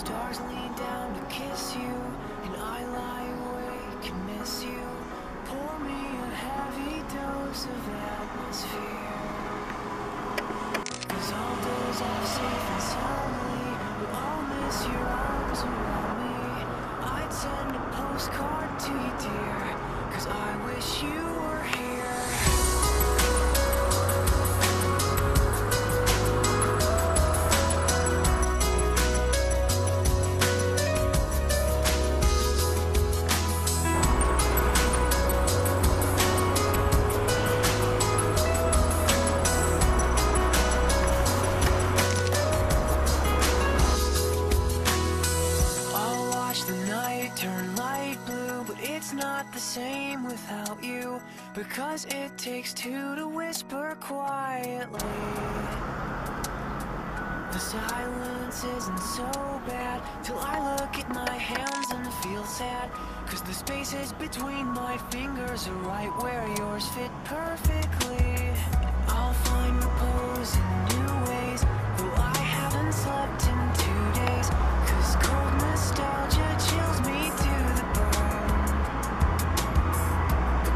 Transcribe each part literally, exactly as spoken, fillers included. Stars lean down to kiss you, and I lie awake and miss you. Pour me a heavy dose of atmosphere, 'cause all those I've safe and soundly will all miss your arms around me. I'd send a postcard to you, dear, 'cause I wish you were here. Same without you, because it takes two to whisper quietly. The silence isn't so bad till I look at my hands and feel sad, 'cause the spaces between my fingers are right where yours fit perfectly. I'll find repose in new ways, though I haven't slept in two days, 'cause cold nostalgia chills me to the bone.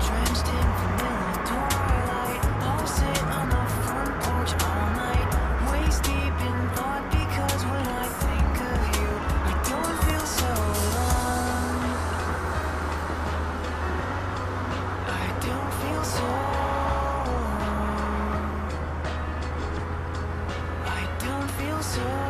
Drenched in vanilla twilight, I'll sit on the front porch all night, waist deep in thought, because when I think of you, I don't feel so alone. I don't feel so alone. I don't feel so alone.